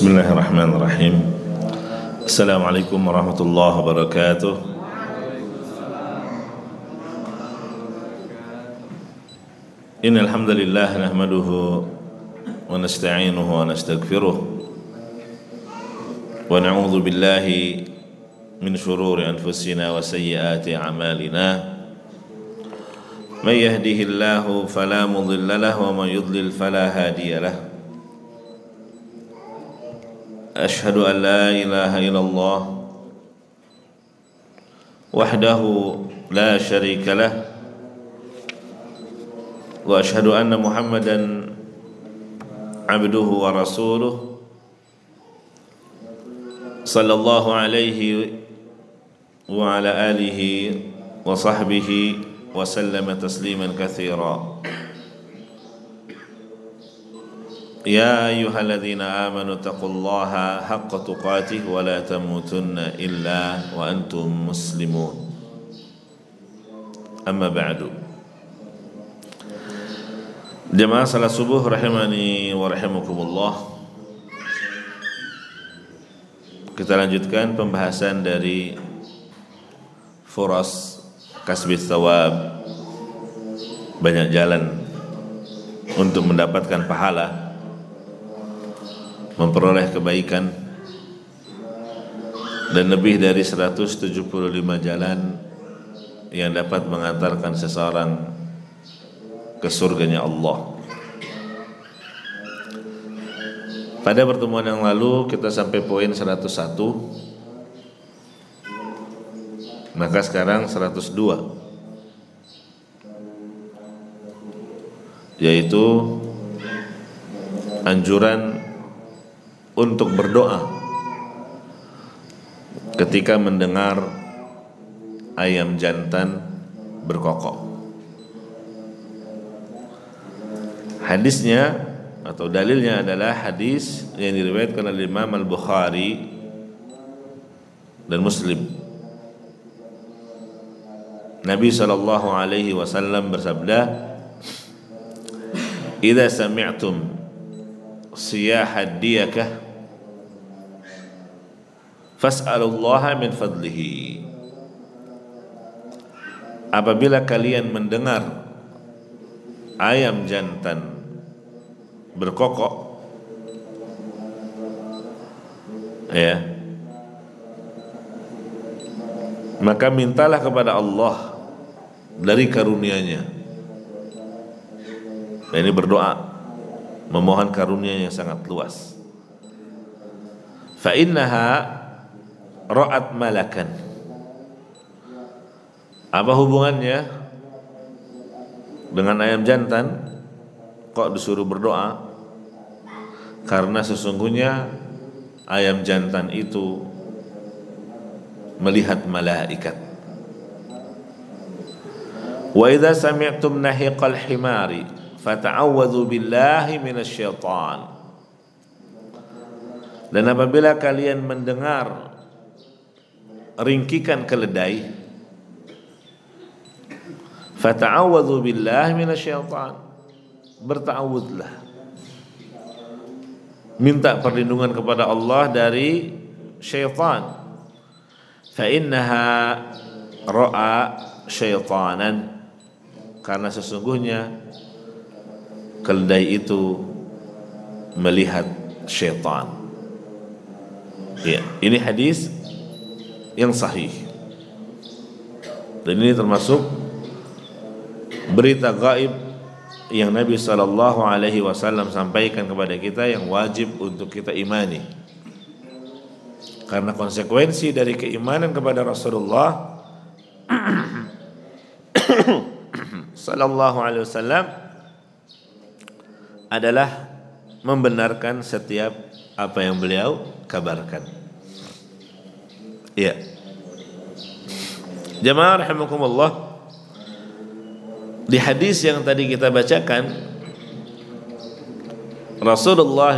Bismillahirrahmanirrahim. Assalamualaikum warahmatullahi wabarakatuh. Innal hamdalillah nahmaduhu wa nasta'inuhu wa nastaghfiruh wa na'udzu billahi min shururi anfusina wa sayyiati a'malina. Man yahdihillahu fala mudilla lahu wa man yudlil fala hadiya lahu. Ashhadu an la ilaha illallah wahdahu la syarika lahu wa ashhadu anna Muhammadan abduhu wa rasuluh sallallahu alaihi wa ala alihi wa sahbihi wa sallama tasliman katsira. Ya ayyuhalladzina amanu taqullaha haqqa tuqatih wa la tamutunna illa wa antum muslimun. Amma ba'du. Jamaah salat subuh rahimani wa rahimakumullah. Kita lanjutkan pembahasan dari Fursus Kasbi Tsawab, banyak jalan untuk mendapatkan pahala, memperoleh kebaikan, dan lebih dari 175 jalan yang dapat mengantarkan seseorang ke surganya Allah. Pada pertemuan yang lalu kita sampai poin 101. Maka sekarang 102, yaitu anjuran untuk berdoa ketika mendengar ayam jantan berkokok. Hadisnya atau dalilnya adalah hadis yang diriwayatkan oleh Imam Al-Bukhari dan Muslim. Nabi SAW bersabda, "Idza sami'tum siyahad diyakah fas'alullaha min fadlihi." Apabila kalian mendengar ayam jantan berkokok, ya, maka mintalah kepada Allah dari karunia-Nya. Nah, ini berdoa, memohon karunia yang sangat luas. Fa innaha ra'at malakan. Apa hubungannya dengan ayam jantan? Kok disuruh berdoa? Karena sesungguhnya ayam jantan itu melihat malaikat. Wa idza sami'tum nahiqal himari fata'awwadzu billahi minasy syaitan. Dan apabila kalian mendengar ringkikan keledai, fata'awwadzu billahi minasy syaitan, berta'awudlah, minta perlindungan kepada Allah dari syaitan. Fa innaha ra'a syaitanan, karena sesungguhnya keledai itu melihat syaitan. Ya, ini hadis yang sahih. Dan ini termasuk berita gaib yang Nabi SAW sampaikan kepada kita yang wajib untuk kita imani. Karena konsekuensi dari keimanan kepada Rasulullah Sallallahu alaihi wasallam adalah membenarkan setiap apa yang beliau kabarkan. Ya, jamaah rahimakumullah, di hadis yang tadi kita bacakan, Rasulullah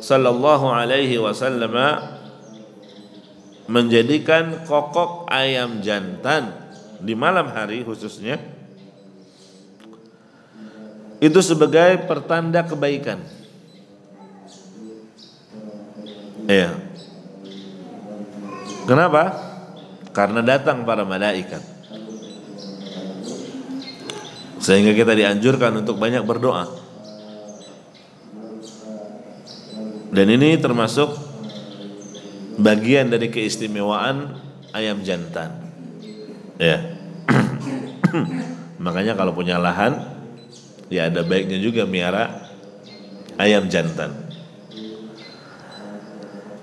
sallallahu alaihi wasallam menjadikan kokok ayam jantan di malam hari khususnya itu sebagai pertanda kebaikan. Iya. Kenapa? Karena datang para malaikat. Sehingga kita dianjurkan untuk banyak berdoa. Dan ini termasuk bagian dari keistimewaan ayam jantan. Ya. Makanya kalau punya lahan, ya ada baiknya juga miara ayam jantan.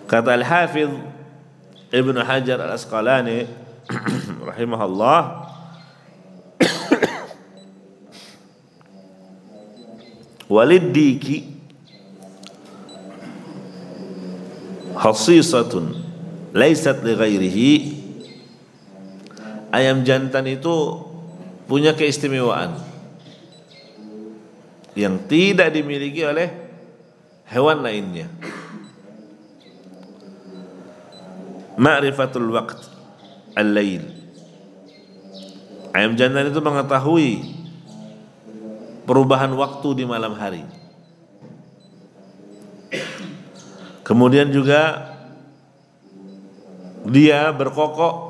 Kata Al-Hafidz Ibnu Hajar al-Asqalani rahimahullah, walidiki khasisatun laysat li ghairihi. Ayam jantan itu punya keistimewaan yang tidak dimiliki oleh hewan lainnya. Ma'rifatul waqt al-lail. Ayam jantan itu mengetahui perubahan waktu di malam hari. Kemudian juga dia berkokok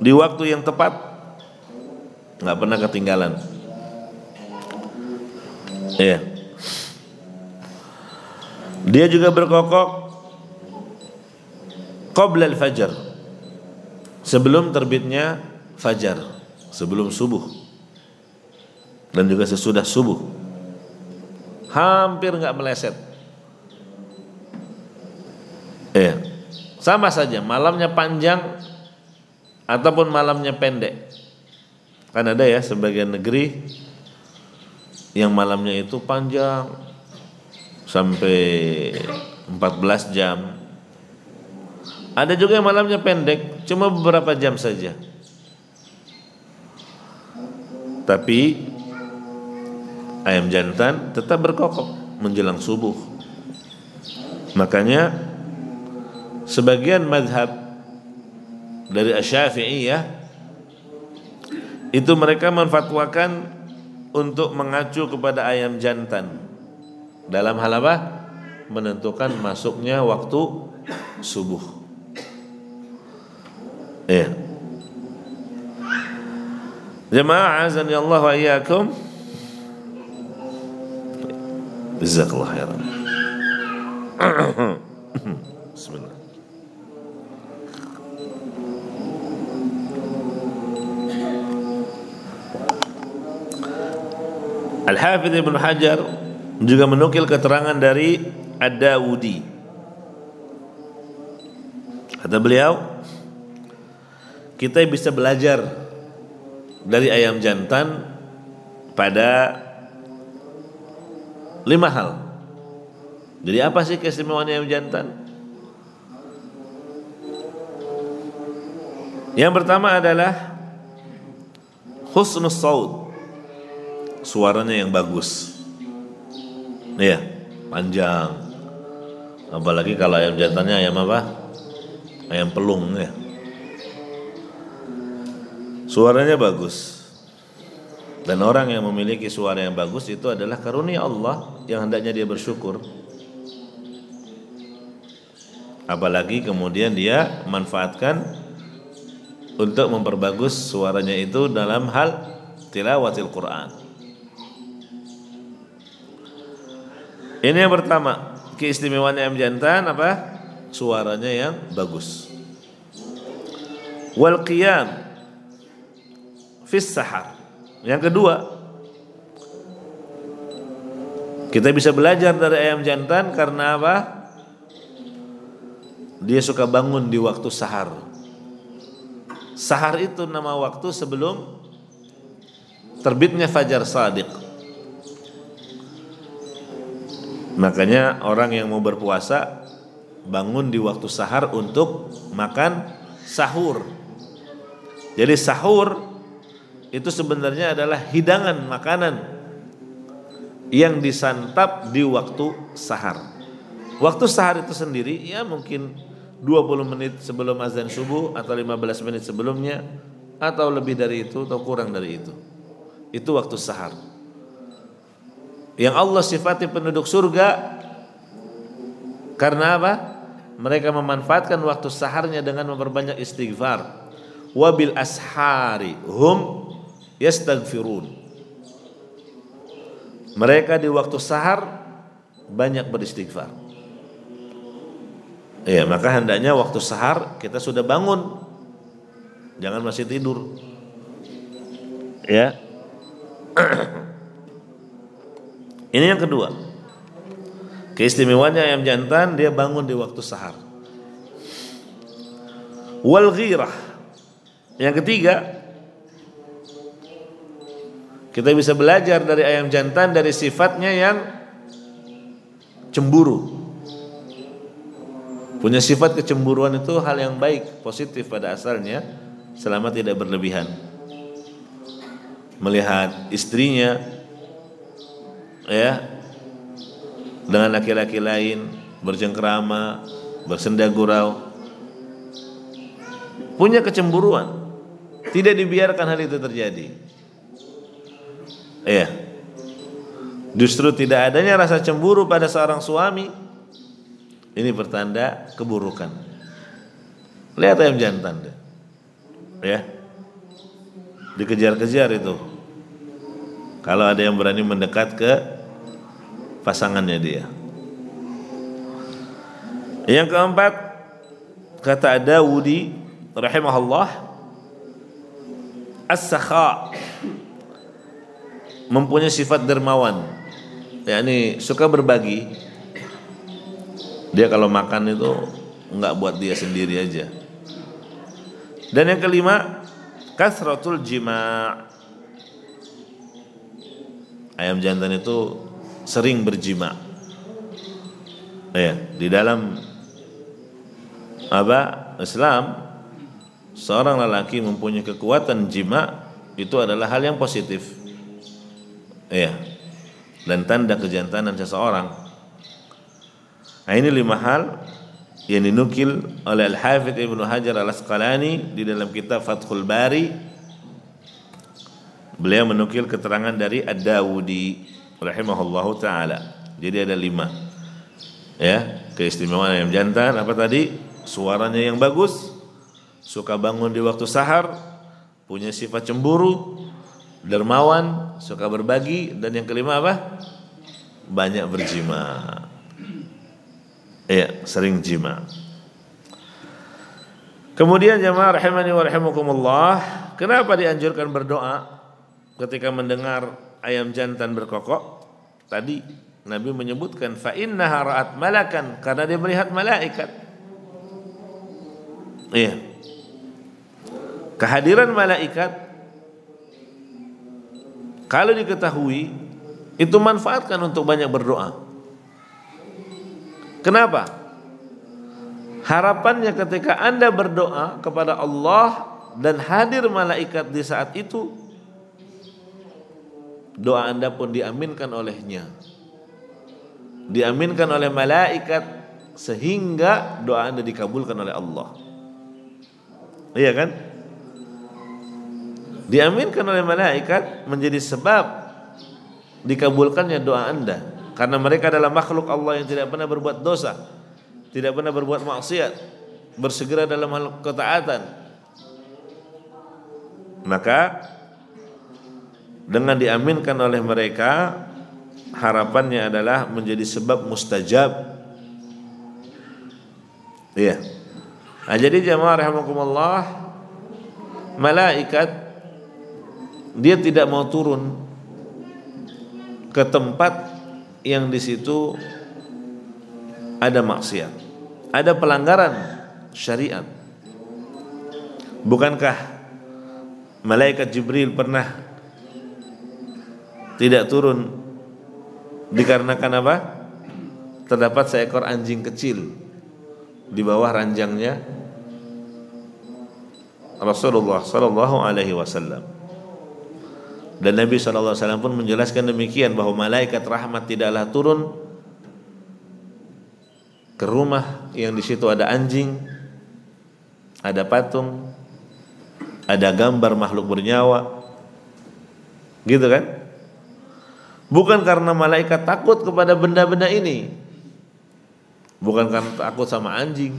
di waktu yang tepat, nggak pernah ketinggalan. Iya. Dia juga berkokok qabla al-fajar, sebelum terbitnya fajar, sebelum subuh, dan juga sesudah subuh, hampir nggak meleset. Sama saja malamnya panjang ataupun malamnya pendek. Kan ada ya sebagian negeri yang malamnya itu panjang sampai 14 jam. Ada juga yang malamnya pendek, cuma beberapa jam saja. Tapi ayam jantan tetap berkokok menjelang subuh. Makanya sebagian mazhab dari Asy-Syafi'iyah itu mereka memfatwakan untuk mengacu kepada ayam jantan dalam hal apa? Menentukan masuknya waktu subuh. Ya. Jemaah azani Allah wa iyyakum. Jazakallahu khairan. Bismillah. Al-Hafidz Ibnu Hajar juga menukil keterangan dari Ad-Dawudi. Kata beliau, kita bisa belajar dari ayam jantan pada 5 hal. Jadi apa sih keistimewaan ayam jantan? Yang pertama adalah husnus saud, suaranya yang bagus. Iya, panjang. Apalagi kalau ayam jantannya ayam apa? Ayam pelung ya. Suaranya bagus. Dan orang yang memiliki suara yang bagus itu adalah karunia Allah yang hendaknya dia bersyukur. Apalagi kemudian dia manfaatkan untuk memperbagus suaranya itu dalam hal tilawatil Quran. Ini yang pertama, keistimewaan ayam jantan apa? Suaranya yang bagus. Wal qiyam fis sahar. Yang kedua, kita bisa belajar dari ayam jantan karena apa? Dia suka bangun di waktu sahar. Sahar itu nama waktu sebelum terbitnya fajar shadiq. Makanya orang yang mau berpuasa bangun di waktu sahar untuk makan sahur. Jadi sahur itu sebenarnya adalah hidangan makanan yang disantap di waktu sahar. Waktu sahar itu sendiri ya mungkin 20 menit sebelum azan subuh atau 15 menit sebelumnya atau lebih dari itu atau kurang dari itu. Itu waktu sahar. Yang Allah sifati penduduk surga Karena apa? Mereka memanfaatkan waktu saharnya dengan memperbanyak istighfar. Wabil ashari hum yastaghfirun. Mereka di waktu sahar banyak beristighfar. Ya, maka hendaknya waktu sahar kita sudah bangun. Jangan masih tidur. Ya. Ini yang kedua. Keistimewaannya ayam jantan, dia bangun di waktu sahar. Wal ghirah. Yang ketiga, kita bisa belajar dari ayam jantan dari sifatnya yang cemburu. Punya sifat kecemburuan itu hal yang baik, positif pada asalnya, selama tidak berlebihan. Melihat istrinya ya dengan laki-laki lain berjengkrama, bersenda gurau, punya kecemburuan, tidak dibiarkan hal itu terjadi. Ya, justru tidak adanya rasa cemburu pada seorang suami, ini pertanda keburukan. Lihat ayam jantan deh. Ya, dikejar-kejar itu kalau ada yang berani mendekat ke pasangannya dia. Yang keempat, kata Ad-Dawudi rahimahullah, as-sakha, mempunyai sifat dermawan, yakni suka berbagi. Dia kalau makan itu nggak buat dia sendiri aja. Dan yang kelima, kasratul jima'. Ayam jantan itu sering berjima'. Ya, di dalam apa Islam, seorang lelaki mempunyai kekuatan jima' itu adalah hal yang positif. Ya, dan tanda kejantanan seseorang. Nah, ini 5 hal yang dinukil oleh Al-Hafidz Ibnu Hajar al-Asqalani di dalam kitab Fathul Bari. Beliau menukil keterangan dari Ad-Dawudi rahimahullahu ta'ala. Jadi ada 5. Ya, keistimewaan ayam jantan apa tadi? Suaranya yang bagus, suka bangun di waktu sahar, punya sifat cemburu, dermawan, suka berbagi, dan yang kelima apa? Banyak berjima. Iya, sering jima. Kemudian jamaah rahimani wa rahimakumullah, kenapa dianjurkan berdoa ketika mendengar ayam jantan berkokok? Tadi Nabi menyebutkan fa innaha ra'at malakan, karena dia melihat malaikat. Iya. Kehadiran malaikat kalau diketahui, itu manfaatkan untuk banyak berdoa. Kenapa? Harapannya ketika Anda berdoa kepada Allah dan hadir malaikat di saat itu, doa Anda pun diaminkan olehnya. Diaminkan oleh malaikat sehingga doa Anda dikabulkan oleh Allah. Iya kan? Diaminkan oleh malaikat menjadi sebab dikabulkannya doa Anda, karena mereka adalah makhluk Allah yang tidak pernah berbuat dosa, tidak pernah berbuat maksiat, bersegera dalam hal ketaatan. Maka dengan diaminkan oleh mereka, harapannya adalah menjadi sebab mustajab. Iya. Nah, jadi jamaah rahimakumullah, malaikat dia tidak mau turun ke tempat yang di situ ada maksiat, ada pelanggaran syariat. Bukankah malaikat Jibril pernah tidak turun dikarenakan apa? Terdapat seekor anjing kecil di bawah ranjangnya Rasulullah SAW. Dan Nabi SAW pun menjelaskan demikian, bahwa malaikat rahmat tidaklah turun ke rumah yang di situ ada anjing, ada patung, ada gambar makhluk bernyawa, gitu kan? Bukan karena malaikat takut kepada benda-benda ini, Bukan karena takut sama anjing,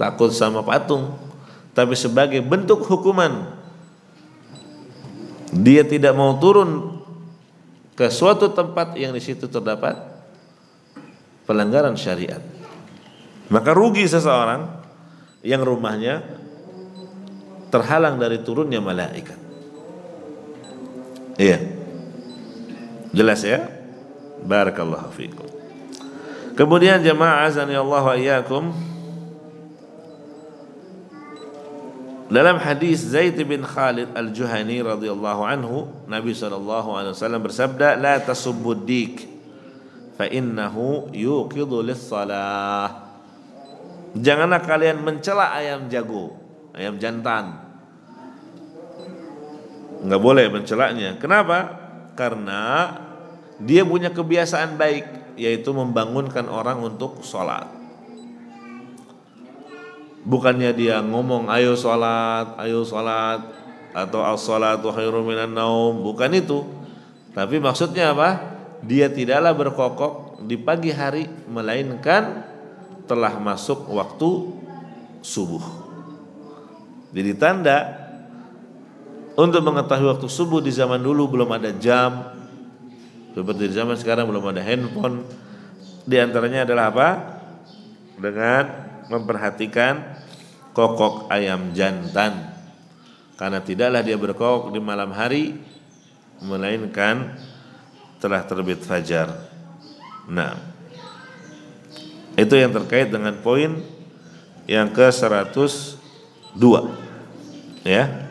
takut sama patung, tapi sebagai bentuk hukuman. Dia tidak mau turun ke suatu tempat yang di situ terdapat pelanggaran syariat. Maka rugi seseorang yang rumahnya terhalang dari turunnya malaikat. Iya. Jelas ya? Barakallahu fiikum. Kemudian jemaah azani Allah wa iyyakum, dalam hadis Zaid bin Khalid al-Juhani radhiyallahu anhu, Nabi SAW bersabda, la tasubbud dik fa innahu yuqidhu lis-salah. Janganlah kalian mencela ayam jago, ayam jantan. Enggak boleh mencelanya. Kenapa? Karena dia punya kebiasaan baik, yaitu membangunkan orang untuk sholat. Bukannya dia ngomong ayo sholat atau as-sholatu khairum minan naum, bukan itu. Tapi maksudnya apa? Dia tidaklah berkokok di pagi hari, melainkan telah masuk waktu subuh. Jadi tanda untuk mengetahui waktu subuh di zaman dulu belum ada jam. Seperti di zaman sekarang belum ada handphone. Di antaranya adalah apa? Dengan memperhatikan kokok ayam jantan. Karena tidaklah dia berkokok di malam hari, melainkan telah terbit fajar. Nah, itu yang terkait dengan poin yang ke-102. Ya,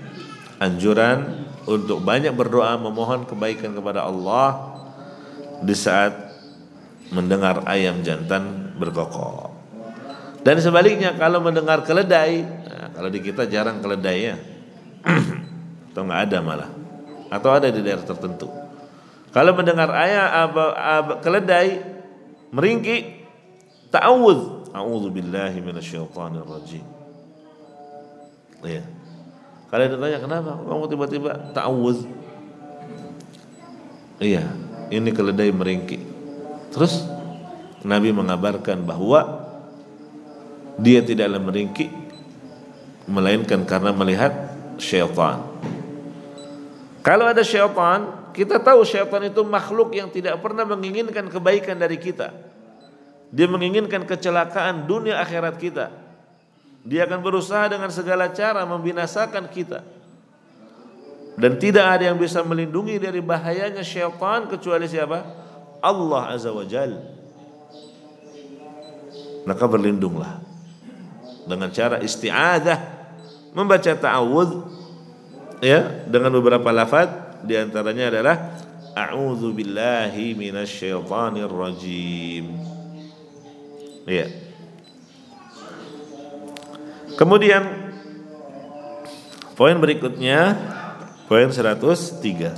anjuran untuk banyak berdoa memohon kebaikan kepada Allah di saat mendengar ayam jantan berkokok. Dan sebaliknya kalau mendengar keledai, nah, kalau di kita jarang keledainya atau nggak ada malah, atau ada di daerah tertentu. Kalau mendengar ayam keledai meringki, ta'awudz, a'udzubillahi minasyaitonirrajim. Ya. Kalau ditanya kenapa kamu tiba-tiba ta'awudz? Iya, ini keledai meringki. Terus Nabi mengabarkan bahwa dia tidaklah meringki melainkan karena melihat syaitan. Kalau ada syaitan, kita tahu syaitan itu makhluk yang tidak pernah menginginkan kebaikan dari kita. Dia menginginkan kecelakaan dunia akhirat kita. Dia akan berusaha dengan segala cara membinasakan kita. Dan tidak ada yang bisa melindungi dari bahayanya syaitan kecuali siapa? Allah Azza wa Jalla. Maka berlindunglah dengan cara isti'adzah, membaca ta'awudz, ya, dengan beberapa lafaz, di antaranya adalah a'udzu billahi minasyaitonir rajim. Ya. Kemudian poin berikutnya, poin 103.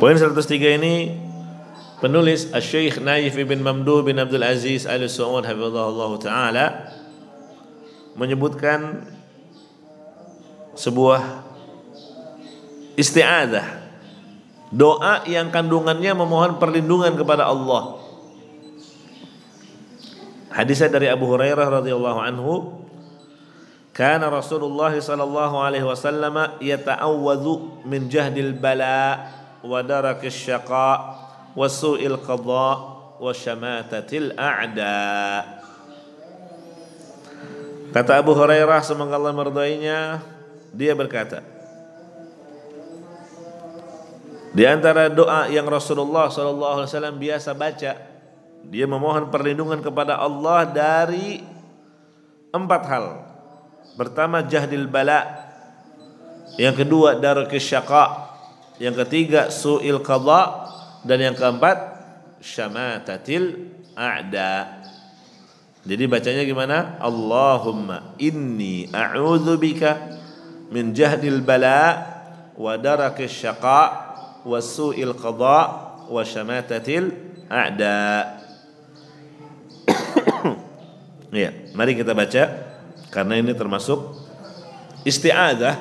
Poin 103 ini penulis Asy-Syaikh Naif bin Mamduh bin Abdul Aziz Al-Saud hafizahullah taala menyebutkan sebuah isti'adzah, doa yang kandungannya memohon perlindungan kepada Allah. Hadisnya dari Abu Hurairah radhiyallahu anhu, kana Rasulullah sallallahu alaihi wasallam yata'awwadhu min jahdil bala wa darakis syaqa wa su'il qadha wa syamatatil a'da. Kata Abu Hurairah semoga Allah meridainya, dia berkata, di antara doa yang Rasulullah sallallahu alaihi wasallam biasa baca, dia memohon perlindungan kepada Allah dari 4 hal. Pertama jahdil bala, yang kedua darakis syaqa, yang ketiga su'il qadha, dan yang keempat syamatatil a'da. Jadi bacanya gimana? Allahumma inni a'udzubika min jahdil bala wa darakis syaqa wa su'il qadha wa syamatatil a'da. Ya, mari kita baca karena ini termasuk isti'adzah,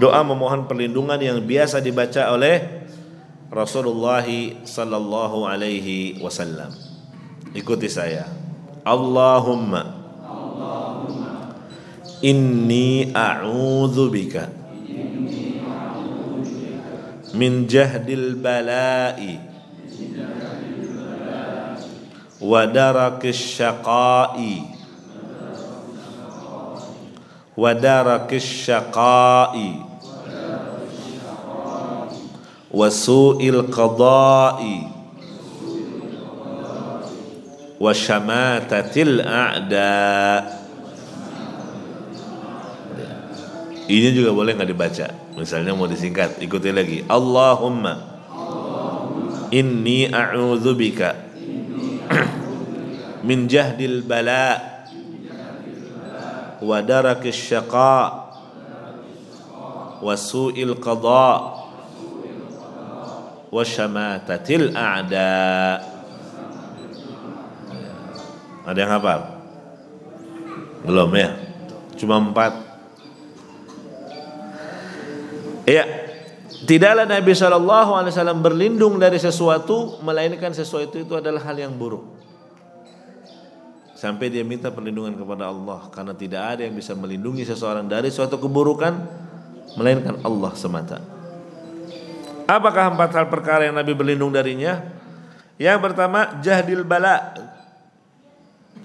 doa memohon perlindungan yang biasa dibaca oleh Rasulullah sallallahu alaihi wasallam. Ikuti saya. Allahumma, inni a'udzubika min jahdil bala'i wa darakis syaqa'i wa su'il qada'i wa syamatatil a'da. Ini juga boleh nggak dibaca, misalnya mau disingkat, ikuti lagi. Allahumma, inni a'udzubika min jahdil bala' wa darakis syaqa' wa su'il qada' wa syamatatil a'da. Ada yang hafal? Belum ya? Cuma 4. Ya, tidaklah Nabi SAW berlindung dari sesuatu melainkan sesuatu itu adalah hal yang buruk, sampai dia minta perlindungan kepada Allah, karena tidak ada yang bisa melindungi seseorang dari suatu keburukan melainkan Allah semata. Apakah 4 hal perkara yang Nabi berlindung darinya? Yang pertama, jahdil bala.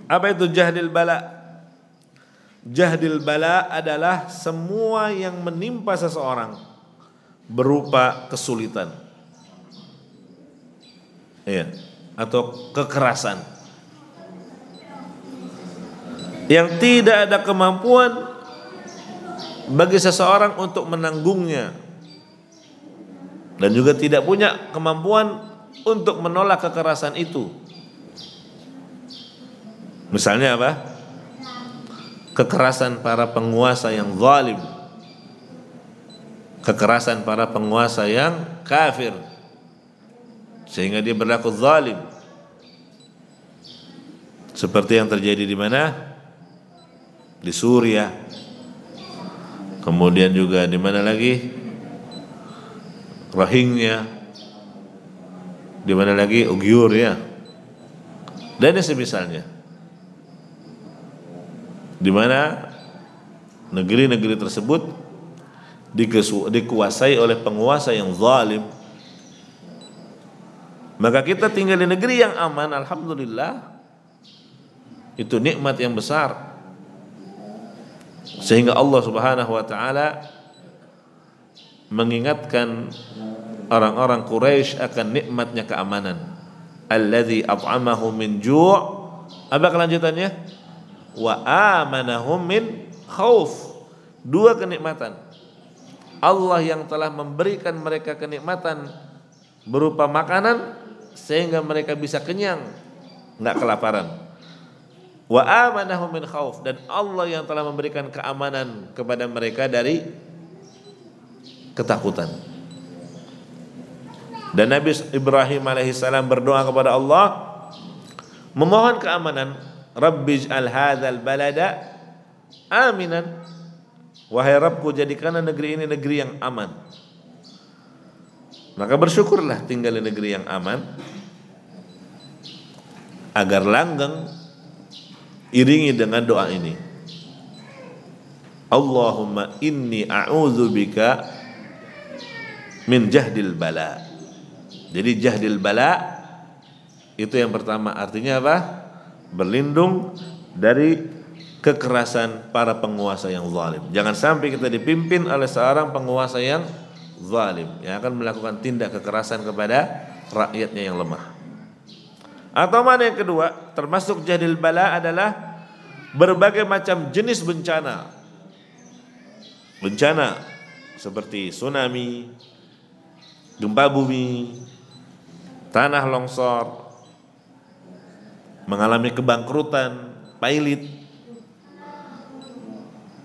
Apa itu jahdil bala? Jahdil bala adalah semua yang menimpa seseorang berupa kesulitan, ya, atau kekerasan, yang tidak ada kemampuan bagi seseorang untuk menanggungnya dan juga tidak punya kemampuan untuk menolak kekerasan itu. Misalnya apa? Kekerasan para penguasa yang zalim, kekerasan para penguasa yang kafir, sehingga dia berlaku zalim. Seperti yang terjadi di mana? Di Suriah. Kemudian juga di mana lagi? Rohingya, di mana lagi? Ugyur, ya, dan semisalnya, di mana negeri-negeri tersebut dikuasai oleh penguasa yang zalim. Maka kita tinggal di negeri yang aman, alhamdulillah, itu nikmat yang besar, sehingga Allah Subhanahu wa taala mengingatkan orang-orang Quraisy akan nikmatnya keamanan. Alladzi at'amahum min ju'. Apa kelanjutannya? Wa amanahum min khauf. 2 kenikmatan. Allah yang telah memberikan mereka kenikmatan berupa makanan sehingga mereka bisa kenyang, enggak kelaparan. Wa amanahum min khauf, dan Allah yang telah memberikan keamanan kepada mereka dari ketakutan. Dan Nabi Ibrahim alaihissalam berdoa kepada Allah, memohon keamanan. Rabbij'al hadzal balada aminan. Wahai Rabbku, jadikanlah negeri ini negeri yang aman. Maka bersyukurlah tinggal di negeri yang aman, agar langgeng iringi dengan doa ini. Allahumma inni a'udzubika min jahdil bala. Jadi jahdil bala itu yang pertama, artinya apa? Berlindung dari kekerasan para penguasa yang zalim. Jangan sampai kita dipimpin oleh seorang penguasa yang zalim yang akan melakukan tindak kekerasan kepada rakyatnya yang lemah. Atau mana yang kedua, termasuk jahdil bala adalah berbagai macam jenis bencana. Bencana seperti tsunami, gempa bumi, tanah longsor, mengalami kebangkrutan, pailit,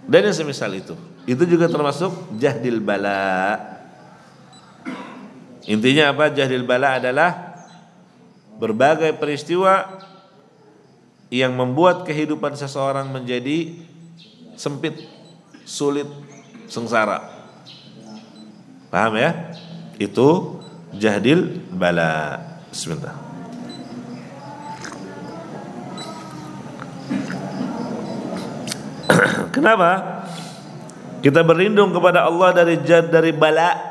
dan yang semisal itu. Itu juga termasuk jahdil bala. Intinya apa? Jahdil bala adalah berbagai peristiwa yang membuat kehidupan seseorang menjadi sempit, sulit, sengsara. Paham ya? Itu jahdil bala. Bismillah. Kenapa kita berlindung kepada Allah dari jad, dari bala?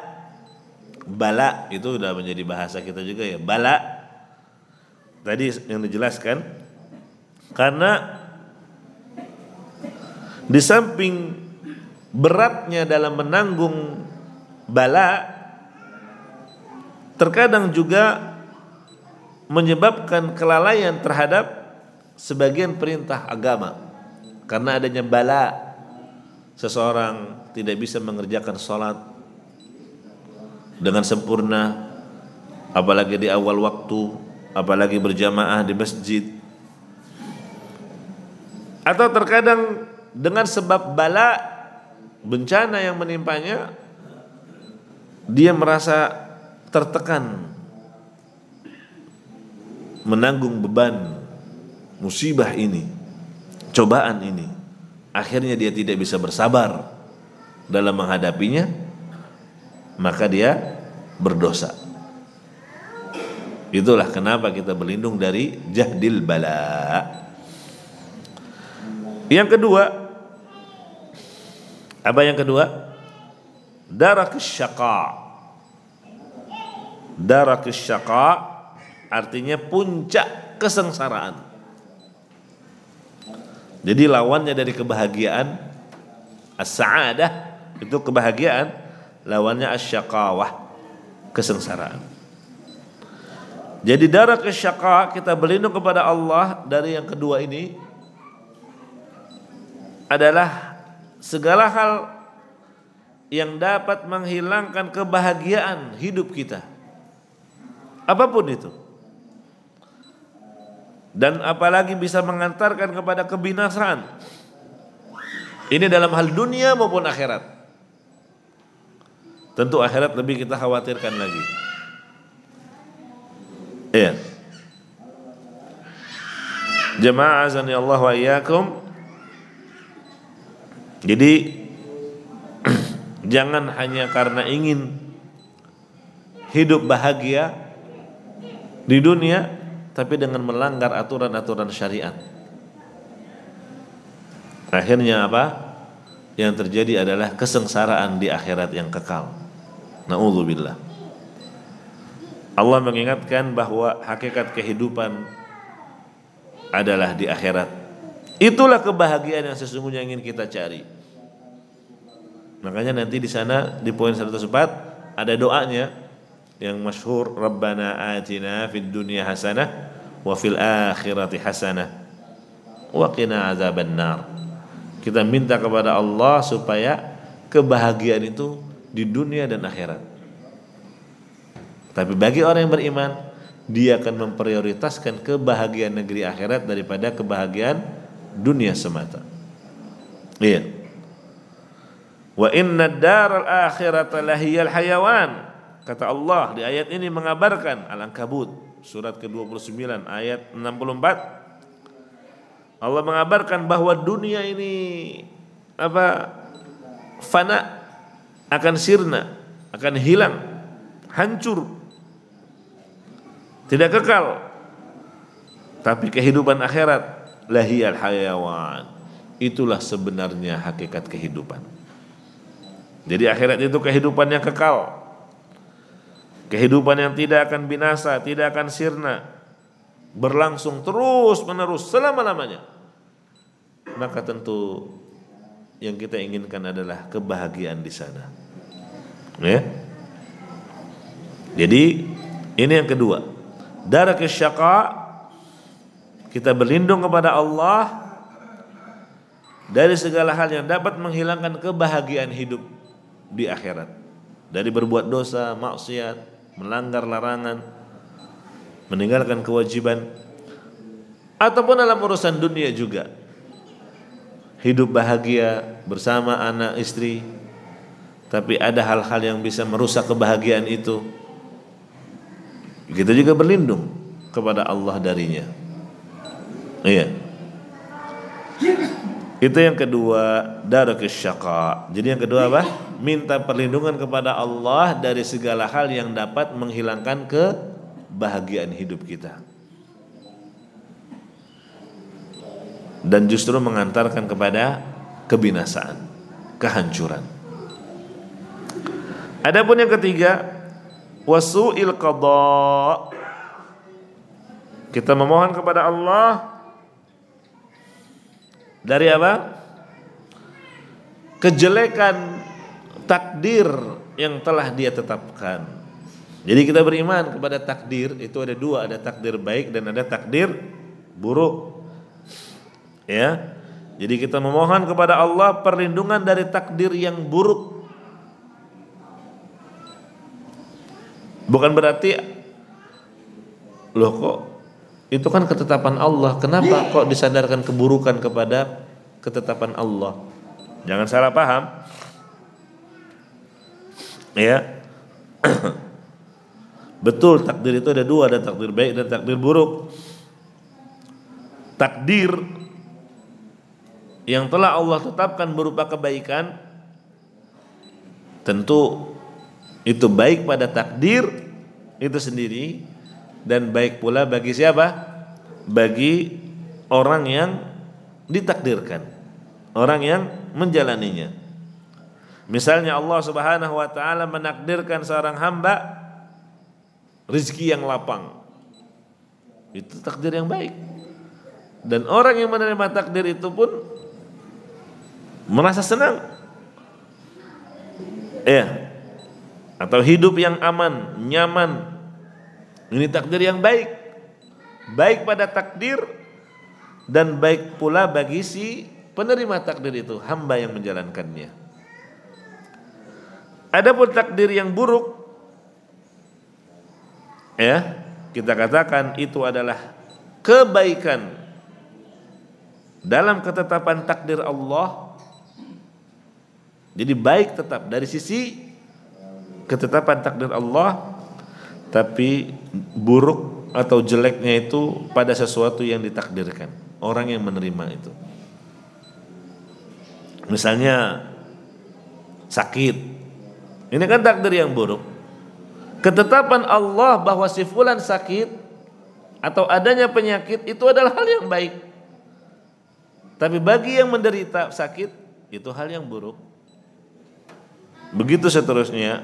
Bala itu sudah menjadi bahasa kita juga ya, bala. Tadi yang dijelaskan, karena di samping beratnya dalam menanggung bala, terkadang juga menyebabkan kelalaian terhadap sebagian perintah agama. Karena adanya bala, seseorang tidak bisa mengerjakan sholat dengan sempurna, apalagi di awal waktu, apalagi berjamaah di masjid. Atau terkadang dengan sebab bala, bencana yang menimpanya, dia merasa tertekan, menanggung beban musibah ini, cobaan ini. Akhirnya dia tidak bisa bersabar dalam menghadapinya, maka dia berdosa. Itulah kenapa kita berlindung dari jahdil bala. Yang kedua, apa yang kedua? Darakis syaqa. Darakis syaqa artinya puncak kesengsaraan. Jadi lawannya dari kebahagiaan as-sa'adah itu kebahagiaan, lawannya as-syaqawah, kesengsaraan. Jadi darakis syaqa, kita berlindung kepada Allah dari yang kedua ini, adalah segala hal yang dapat menghilangkan kebahagiaan hidup kita, apapun itu, dan apalagi bisa mengantarkan kepada kebinasaan. Ini dalam hal dunia maupun akhirat. Tentu akhirat lebih kita khawatirkan lagi. Iya. Jemaah azani Allah wa iyyakum. Jadi jangan hanya karena ingin hidup bahagia di dunia, tapi dengan melanggar aturan-aturan syariat. Akhirnya apa? Yang terjadi adalah kesengsaraan di akhirat yang kekal. Na'udzubillah. Allah mengingatkan bahwa hakikat kehidupan adalah di akhirat. Itulah kebahagiaan yang sesungguhnya ingin kita cari. Makanya nanti di sana di poin 104 ada doanya yang masyhur, Rabbana atina fid dunya hasanah wa fil akhirati hasanah wa qina azaban nar. Kita minta kepada Allah supaya kebahagiaan itu di dunia dan akhirat. Tapi bagi orang yang beriman, dia akan memprioritaskan kebahagiaan negeri akhirat daripada kebahagiaan dunia semata. Iya. Wa innad daral akhirata lahiyal hayawan. Kata Allah di ayat ini mengabarkan Al-Ankabut surat ke-29 ayat 64. Allah mengabarkan bahwa dunia ini apa? Fana, akan sirna, akan hilang, hancur, tidak kekal. Tapi kehidupan akhirat lahiyal hayawan, itulah sebenarnya hakikat kehidupan. Jadi akhirat itu kehidupan yang kekal, kehidupan yang tidak akan binasa, tidak akan sirna, berlangsung terus menerus selama-lamanya. Maka tentu yang kita inginkan adalah kebahagiaan di sana. Ya. Jadi ini yang kedua. Darakis syaqa, kita berlindung kepada Allah dari segala hal yang dapat menghilangkan kebahagiaan hidup di akhirat. Dari berbuat dosa, maksiat, melanggar larangan, meninggalkan kewajiban, ataupun dalam urusan dunia juga. Hidup bahagia bersama anak istri, tapi ada hal-hal yang bisa merusak kebahagiaan itu. Kita juga berlindung kepada Allah darinya. Iya. Itu yang kedua, darakis syaqa. Jadi yang kedua apa? minta perlindungan kepada Allah dari segala hal yang dapat menghilangkan kebahagiaan hidup kita dan justru mengantarkan kepada kebinasaan, kehancuran. Adapun yang ketiga, wasu'il qadha. Kita memohon kepada Allah dari apa? Kejelekan takdir yang telah Dia tetapkan. Jadi kita beriman kepada takdir itu ada dua, ada takdir baik dan ada takdir buruk. Ya. Jadi kita memohon kepada Allah perlindungan dari takdir yang buruk. Bukan berarti loh kok itu kan ketetapan Allah, kenapa kok disandarkan keburukan kepada ketetapan Allah? Jangan salah paham. Ya. Betul, takdir itu ada dua, ada takdir baik dan takdir buruk. Takdir yang telah Allah tetapkan berupa kebaikan, tentu itu baik pada takdir itu sendiri dan baik pula bagi siapa? Bagi orang yang ditakdirkan, orang yang menjalaninya. Misalnya Allah Subhanahu wa ta'ala menakdirkan seorang hamba rizki yang lapang, itu takdir yang baik. Dan orang yang menerima takdir itu pun merasa senang, ya, atau hidup yang aman, nyaman. Ini takdir yang baik, baik pada takdir dan baik pula bagi si penerima takdir itu, hamba yang menjalankannya. Adapun takdir yang buruk, ya, kita katakan itu adalah kebaikan dalam ketetapan takdir Allah. Jadi baik tetap dari sisi ketetapan takdir Allah, tapi buruk atau jeleknya itu pada sesuatu yang ditakdirkan, orang yang menerima itu. Misalnya sakit, ini kan takdir yang buruk. Ketetapan Allah bahwa si fulan sakit atau adanya penyakit itu adalah hal yang baik. Tapi bagi yang menderita sakit itu hal yang buruk. Begitu seterusnya,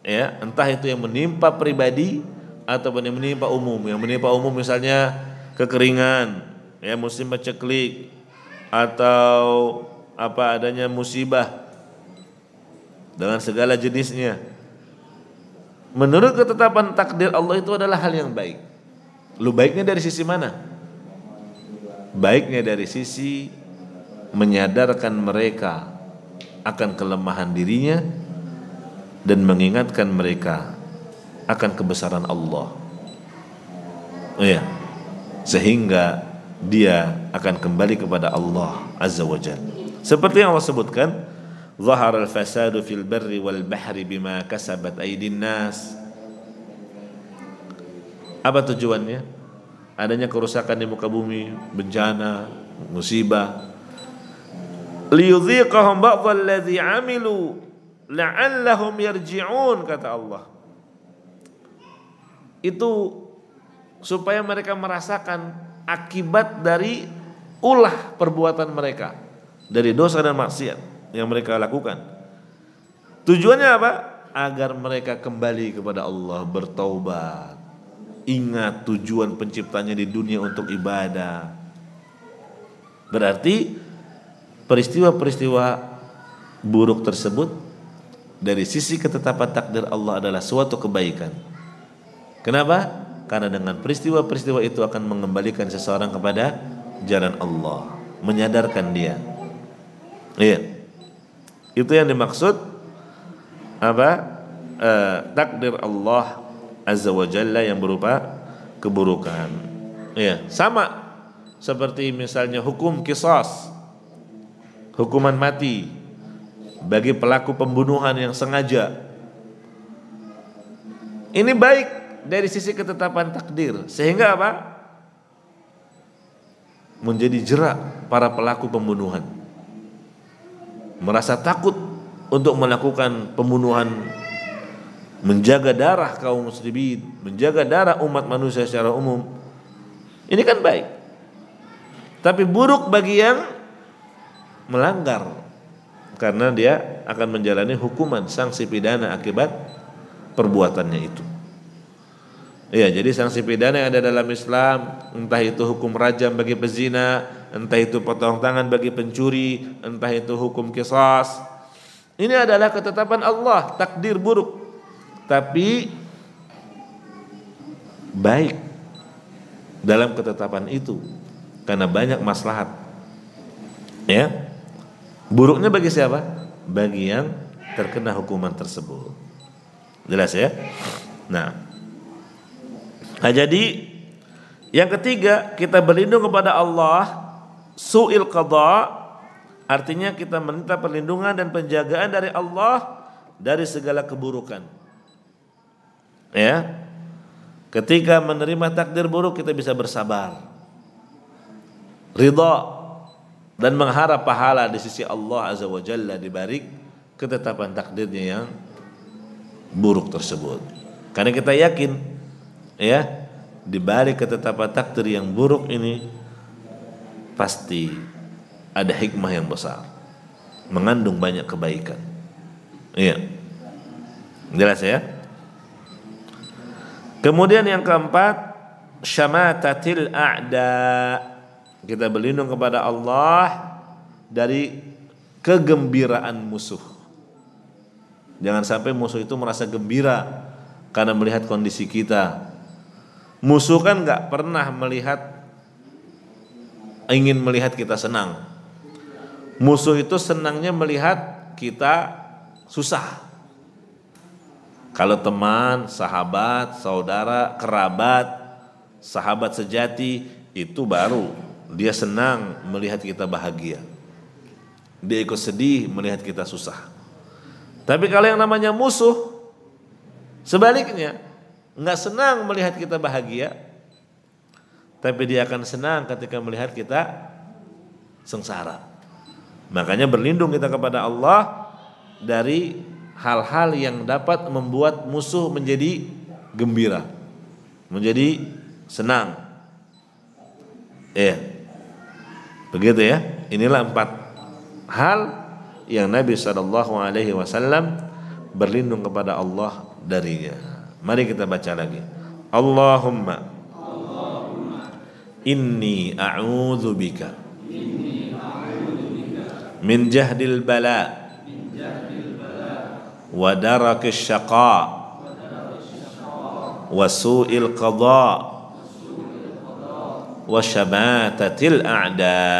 ya, entah itu yang menimpa pribadi atau yang menimpa umum. Yang menimpa umum misalnya kekeringan, ya, musim paceklik atau apa adanya musibah dengan segala jenisnya, menurut ketetapan takdir Allah itu adalah hal yang baik. Lu baiknya dari sisi mana? Baiknya dari sisi menyadarkan mereka akan kelemahan dirinya dan mengingatkan mereka akan kebesaran Allah, ya, sehingga dia akan kembali kepada Allah Azza wa Jalla. Seperti yang Allah sebutkan, zahar al-fasadu fil barri wal bahri bima kasabat aydin nas. Apa tujuannya? Adanya kerusakan di muka bumi, bencana, musibah. Liyudhiqahum ba'dalladzi 'amilu la'allahum yarji'un, kata Allah. Itu supaya mereka merasakan akibat dari ulah perbuatan mereka, dari dosa dan maksiat yang mereka lakukan. Tujuannya apa? Agar mereka kembali kepada Allah, bertaubat, ingat tujuan penciptanya di dunia untuk ibadah. Berarti peristiwa-peristiwa buruk tersebut dari sisi ketetapan takdir Allah adalah suatu kebaikan. Kenapa? Karena dengan peristiwa-peristiwa itu akan mengembalikan seseorang kepada jalan Allah, menyadarkan dia. Iya, itu yang dimaksud apa? Takdir Allah Azza wa Jalla yang berupa keburukan. Ya, sama seperti misalnya hukum qisas, hukuman mati bagi pelaku pembunuhan yang sengaja. Ini baik dari sisi ketetapan takdir, sehingga apa? Menjadi jera para pelaku pembunuhan, merasa takut untuk melakukan pembunuhan, menjaga darah kaum muslimin, menjaga darah umat manusia secara umum, ini kan baik. Tapi buruk bagi yang melanggar, karena dia akan menjalani hukuman sanksi pidana akibat perbuatannya itu. Ya, jadi sanksi pidana yang ada dalam Islam, entah itu hukum rajam bagi pezina, entah itu potong tangan bagi pencuri, entah itu hukum qisas, ini adalah ketetapan Allah, takdir buruk, tapi baik dalam ketetapan itu karena banyak maslahat. Ya, buruknya bagi siapa? Bagi yang terkena hukuman tersebut. Jelas ya? Nah, nah, jadi yang ketiga, kita berlindung kepada Allah su'il qada, artinya kita meminta perlindungan dan penjagaan dari Allah dari segala keburukan. Ya, ketika menerima takdir buruk kita bisa bersabar, ridha, dan mengharap pahala di sisi Allah Azza wa Jalla dibalik ketetapan takdirnya yang buruk tersebut, karena kita yakin, ya, di balik ketetapan takdir yang buruk ini pasti ada hikmah yang besar, mengandung banyak kebaikan. Iya, jelas ya. Kemudian yang keempat, syamatatil a'da, kita berlindung kepada Allah dari kegembiraan musuh. Jangan sampai musuh itu merasa gembira karena melihat kondisi kita. Musuh kan nggak pernah ingin melihat kita senang. Musuh itu senangnya melihat kita susah. Kalau teman, sahabat, saudara, kerabat, sahabat sejati, itu baru dia senang melihat kita bahagia. Dia ikut sedih melihat kita susah. Tapi kalau yang namanya musuh, sebaliknya, nggak senang melihat kita bahagia, tapi dia akan senang ketika melihat kita sengsara. Makanya berlindung kita kepada Allah dari hal-hal yang dapat membuat musuh menjadi gembira, menjadi senang. Begitu ya. Inilah empat hal yang Nabi SAW berlindung kepada Allah darinya. Mari kita baca lagi. Allahumma inni a'udzubika min jahdil bala wa darakis syaqa wa su'il qada wa syamatatil a'da.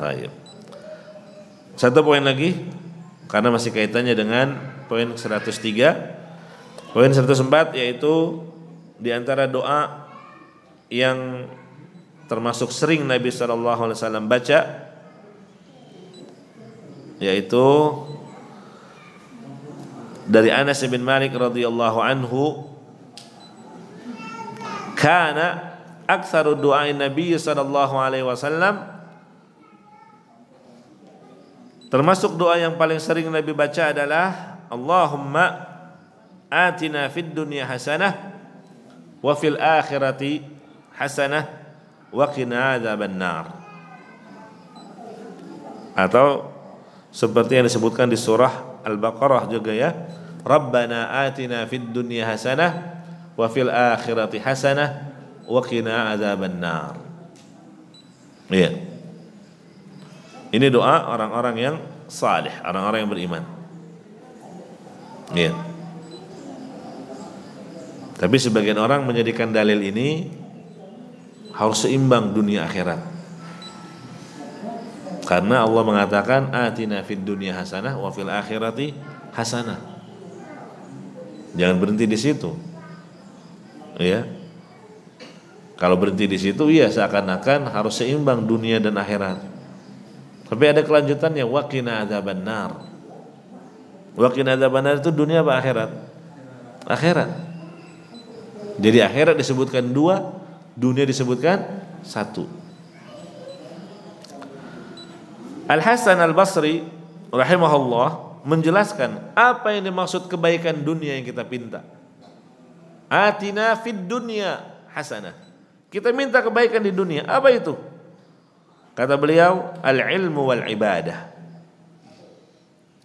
Baik. Satu poin lagi karena masih kaitannya dengan poin 103, poin 104, yaitu diantara doa yang termasuk sering Nabi SAW baca, yaitu dari Anas bin Malik radhiyallahu anhu, kana aktsaru du'a'i Nabi SAW, termasuk doa yang paling sering Nabi baca adalah Allahumma atina fid dunya hasanah wa fil akhirati hasanah wa qina adzaban nar. Atau seperti yang disebutkan di surah Al-Baqarah juga ya, Rabbana atina fid dunya hasanah wa fil akhirati hasanah wa qina adzaban nar. Ya. Ini doa orang-orang yang saleh, orang-orang yang beriman. Ya. Tapi sebagian orang menjadikan dalil ini harus seimbang dunia akhirat. Karena Allah mengatakan atina fid dunya hasanah wa fil akhirati hasanah. Jangan berhenti di situ. Ya. Kalau berhenti di situ ya seakan-akan harus seimbang dunia dan akhirat. Tapi ada kelanjutannya, wa qina adzaban nar. Wakin ada benar itu dunia apa akhirat? Akhirat. Jadi akhirat disebutkan dua, dunia disebutkan satu. Al-Hasan Al-Basri rahimahullah menjelaskan apa yang dimaksud kebaikan dunia yang kita pinta. Atina fid dunya hasanah. Kita minta kebaikan di dunia. Apa itu? Kata beliau, al-ilmu wal ibadah.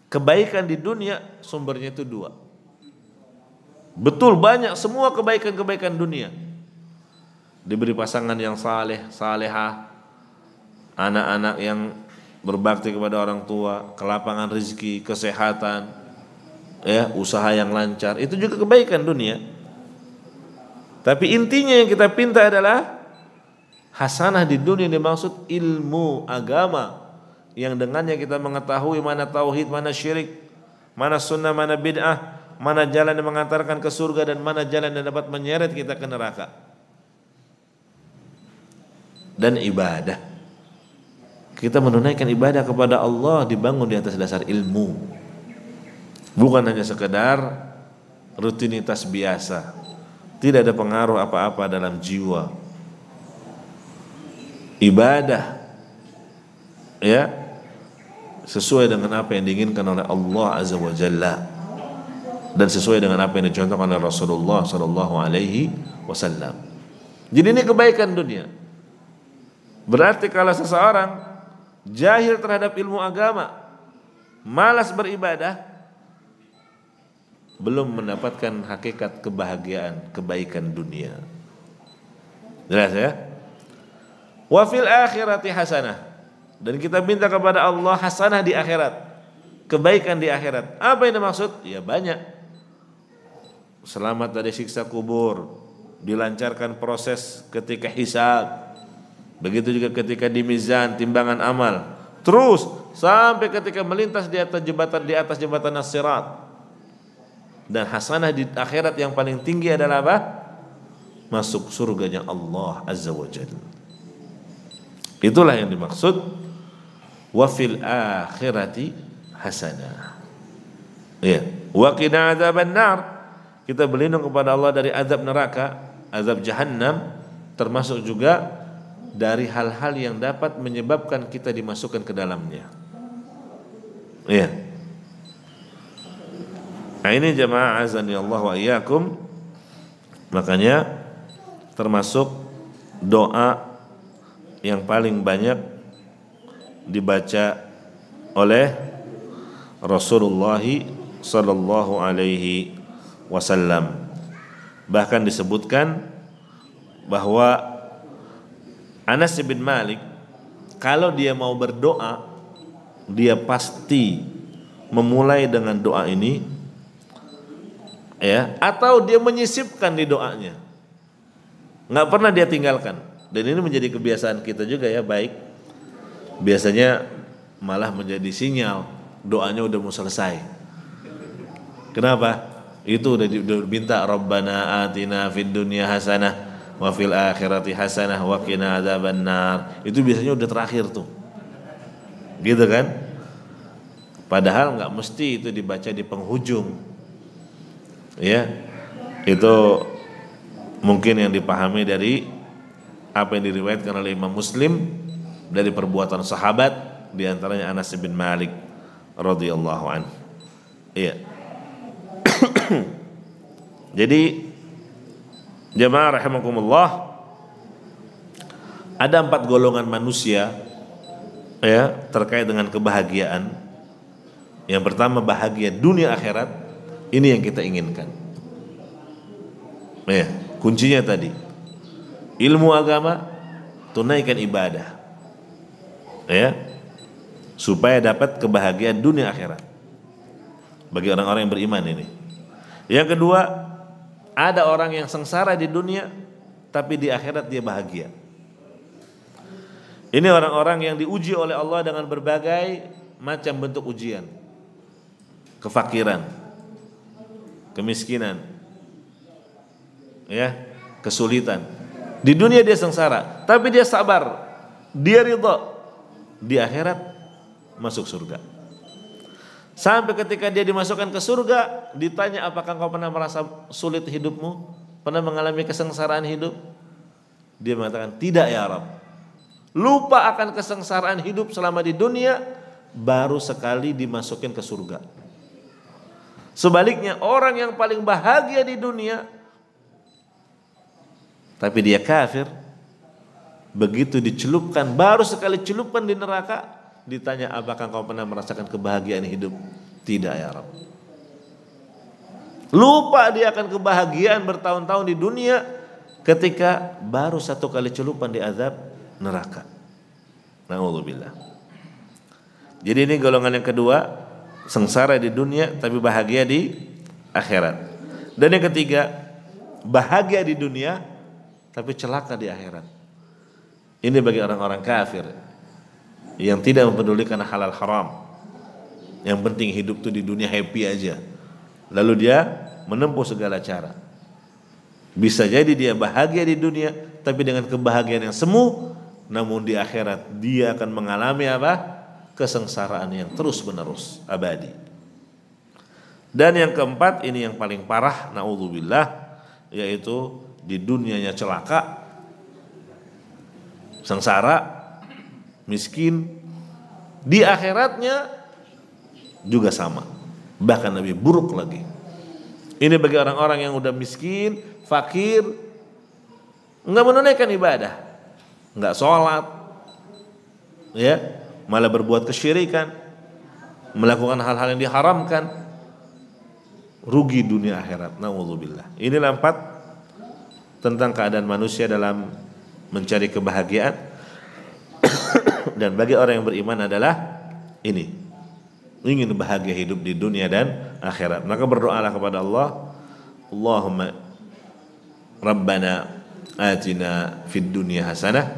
Kebaikan di dunia sumbernya itu dua. Betul, banyak semua kebaikan-kebaikan dunia. Diberi pasangan yang saleh, salehah, anak-anak yang berbakti kepada orang tua, kelapangan rezeki, kesehatan, ya, usaha yang lancar. Itu juga kebaikan dunia. Tapi intinya yang kita pinta adalah hasanah di dunia, dimaksud ilmu agama yang dengannya kita mengetahui mana tauhid, mana syirik, mana sunnah, mana bid'ah, mana jalan yang mengantarkan ke surga dan mana jalan yang dapat menyeret kita ke neraka. Dan ibadah, kita menunaikan ibadah kepada Allah dibangun di atas dasar ilmu, bukan hanya sekedar rutinitas biasa, tidak ada pengaruh apa-apa dalam jiwa. Ibadah, ya, sesuai dengan apa yang diinginkan oleh Allah Azza wa Jalla dan sesuai dengan apa yang dicontohkan oleh Rasulullah Sallallahu Alaihi Wasallam. Jadi ini kebaikan dunia. Berarti kalau seseorang jahil terhadap ilmu agama, malas beribadah, belum mendapatkan hakikat kebahagiaan, kebaikan dunia. Jelas ya? Wa fil akhirati hasanah. Dan kita minta kepada Allah hasanah di akhirat, kebaikan di akhirat. Apa yang dimaksud? Ya banyak. Selamat dari siksa kubur, dilancarkan proses ketika hisab, begitu juga ketika di mizan, timbangan amal, terus sampai ketika melintas di atas jembatan as-sirat. Dan hasanah di akhirat yang paling tinggi adalah apa? Masuk surganya Allah Azza wa Jalla. Itulah yang dimaksud wa fil akhirati hasanah. Ya, wa qina adzaban nar. Kita berlindung kepada Allah dari azab neraka, azab jahannam, termasuk juga dari hal-hal yang dapat menyebabkan kita dimasukkan ke dalamnya. Iya. Nah, ini jemaah azanillahu wa iyyakum. Makanya termasuk doa yang paling banyak dibaca oleh Rasulullah sallallahu alaihi wasallam. Bahkan disebutkan bahwa Anas bin Malik kalau dia mau berdoa, dia pasti memulai dengan doa ini, ya, atau dia menyisipkan di doanya, nggak pernah dia tinggalkan. Dan ini menjadi kebiasaan kita juga ya, baik. Biasanya malah menjadi sinyal doanya udah mau selesai. Kenapa? Itu udah minta Rabbana atina fid dunya hasanah wa fil akhirati hasanah wa qina adzaban nar. Itu biasanya udah terakhir tuh, gitu kan? Padahal nggak mesti itu dibaca di penghujung, ya. Itu mungkin yang dipahami dari apa yang diriwayatkan oleh Imam Muslim dari perbuatan sahabat, diantaranya Anas bin Malik radhiyallahu an. Iya. Jadi jemaah rahimakumullah, ada 4 golongan manusia, ya, terkait dengan kebahagiaan. Yang pertama bahagia dunia akhirat, ini yang kita inginkan. Ya, kuncinya tadi ilmu agama, tunaikan ibadah, ya, supaya dapat kebahagiaan dunia akhirat bagi orang-orang yang beriman ini. Yang kedua, ada orang yang sengsara di dunia tapi di akhirat dia bahagia. Ini orang-orang yang diuji oleh Allah dengan berbagai macam bentuk ujian. Kefakiran, kemiskinan, ya, kesulitan. Di dunia dia sengsara, tapi dia sabar, dia ridha. Di akhirat masuk surga. Sampai ketika dia dimasukkan ke surga, ditanya, apakah engkau pernah merasa sulit hidupmu? Pernah mengalami kesengsaraan hidup? Dia mengatakan, tidak ya Rabb. Lupa akan kesengsaraan hidup selama di dunia, baru sekali dimasukin ke surga. Sebaliknya orang yang paling bahagia di dunia tapi dia kafir, begitu dicelupkan, baru sekali celupkan di neraka, ditanya apakah kau pernah merasakan kebahagiaan hidup? Tidak ya Rabb. Lupa dia akan kebahagiaan bertahun-tahun di dunia ketika baru satu kali celupan di azab neraka. Na'udzubillah. Jadi ini golongan yang kedua, sengsara di dunia tapi bahagia di akhirat. Dan yang ketiga, bahagia di dunia tapi celaka di akhirat. Ini bagi orang-orang kafir yang tidak mempedulikan halal haram, yang penting hidup tuh di dunia happy aja. Lalu dia menempuh segala cara. Bisa jadi dia bahagia di dunia tapi dengan kebahagiaan yang semu, namun di akhirat dia akan mengalami apa? Kesengsaraan yang terus-menerus abadi. Dan yang keempat, ini yang paling parah, naudzubillah, yaitu di dunianya celaka, sengsara, miskin, di akhiratnya juga sama, bahkan lebih buruk lagi. Ini bagi orang-orang yang udah miskin, fakir, nggak menunaikan ibadah, nggak sholat, ya, malah berbuat kesyirikan, melakukan hal-hal yang diharamkan, rugi dunia akhirat. Na'udzubillah. Inilah empat tentang keadaan manusia dalam mencari kebahagiaan. Dan bagi orang yang beriman adalah ini, ingin bahagia hidup di dunia dan akhirat. Maka berdoalah kepada Allah, Allahumma Rabbana atina fid dunya hasanah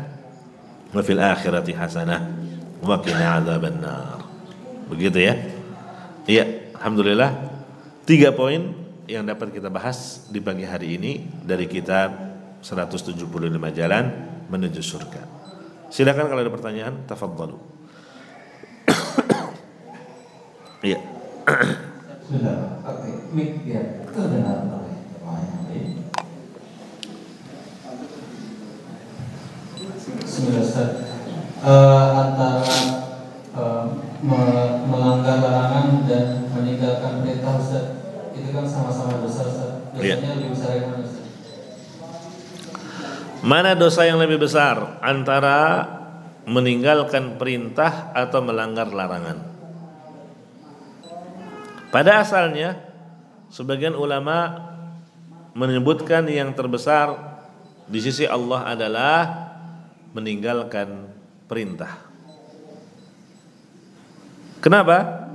wa fil akhirati hasanah wa qina adzabannar. Begitu ya. Iya, alhamdulillah, 3 poin yang dapat kita bahas di pagi hari ini dari kitab 175 jalan menuju surga. Silakan kalau ada pertanyaan, tafadhalu. Iya. Sudah, oke, mic dia terdengar oleh jemaah yang lain. Sudah, Ustaz. Antara melanggar larangan dan meninggalkan perintah, Ustaz, itu kan sama-sama dosa, Ustaz. Biasanya lebih besar yang mana, Ustaz? Mana dosa yang lebih besar antara meninggalkan perintah atau melanggar larangan? Pada asalnya sebagian ulama menyebutkan yang terbesar di sisi Allah adalah meninggalkan perintah. Kenapa?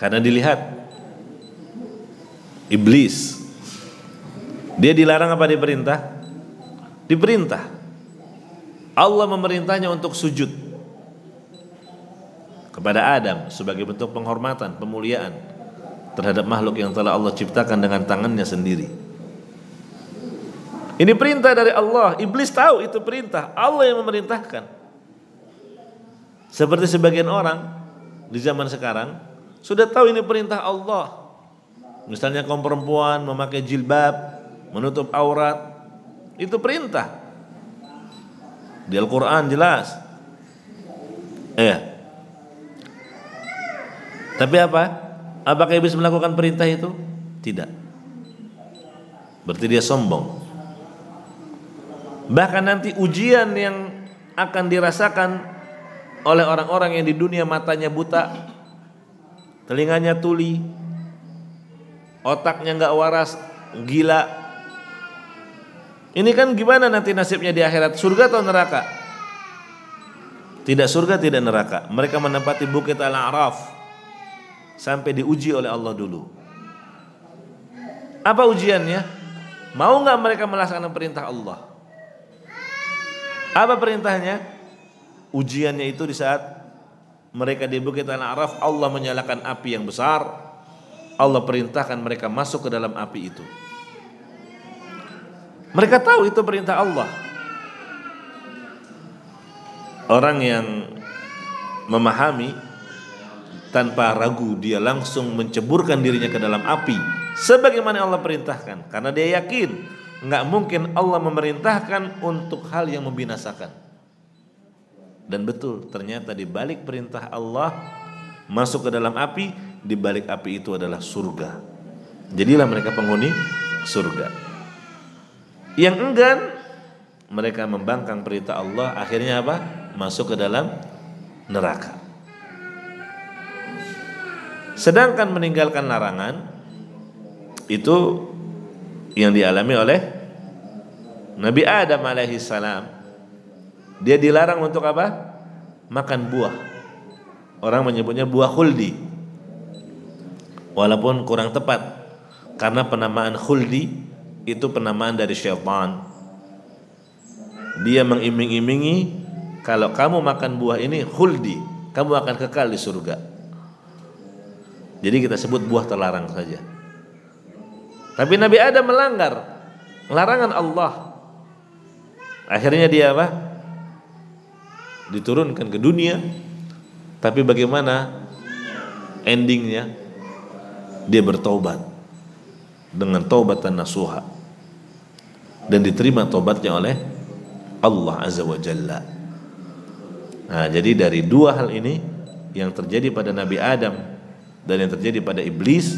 Karena dilihat iblis, dia dilarang apa diperintah? Diperintah. Allah memerintahnya untuk sujud kepada Adam sebagai bentuk penghormatan, pemuliaan terhadap makhluk yang telah Allah ciptakan dengan tangannya sendiri. Ini perintah dari Allah. Iblis tahu itu perintah, Allah yang memerintahkan. Seperti sebagian orang di zaman sekarang sudah tahu ini perintah Allah. Misalnya kaum perempuan memakai jilbab, menutup aurat, itu perintah di Al-Quran jelas. Tapi apa? Apakah iblis melakukan perintah itu? Tidak. Berarti dia sombong. Bahkan nanti ujian yang akan dirasakan oleh orang-orang yang di dunia matanya buta, telinganya tuli, otaknya nggak waras, gila. Ini kan gimana nanti nasibnya di akhirat? Surga atau neraka? Tidak surga, tidak neraka. Mereka menempati bukit Al-A'raf sampai diuji oleh Allah dulu. Apa ujiannya? Mau nggak mereka melaksanakan perintah Allah? Apa perintahnya? Ujiannya itu di saat mereka di bukit Al-A'raf, Allah menyalakan api yang besar. Allah perintahkan mereka masuk ke dalam api itu. Mereka tahu itu perintah Allah. Orang yang memahami tanpa ragu dia langsung menceburkan dirinya ke dalam api sebagaimana Allah perintahkan, karena dia yakin nggak mungkin Allah memerintahkan untuk hal yang membinasakan. Dan betul, ternyata di balik perintah Allah masuk ke dalam api, di balik api itu adalah surga. Jadilah mereka penghuni surga. Yang enggan, mereka membangkang perintah Allah, akhirnya apa? Masuk ke dalam neraka. Sedangkan meninggalkan larangan itu yang dialami oleh Nabi Adam alaihi salam. Dia dilarang untuk apa? Makan buah. Orang menyebutnya buah khuldi, walaupun kurang tepat, karena penamaan khuldi itu penamaan dari syaitan. Dia mengiming-imingi, kalau kamu makan buah ini khuldi, kamu akan kekal di surga. Jadi kita sebut buah terlarang saja. Tapi Nabi Adam melanggar larangan Allah. Akhirnya dia apa? Diturunkan ke dunia. Tapi bagaimana endingnya? Dia bertaubat dengan taubatan nasuha, dan diterima taubatnya oleh Allah Azza wa Jalla. Nah, jadi dari dua hal ini, yang terjadi pada Nabi Adam dan yang terjadi pada iblis,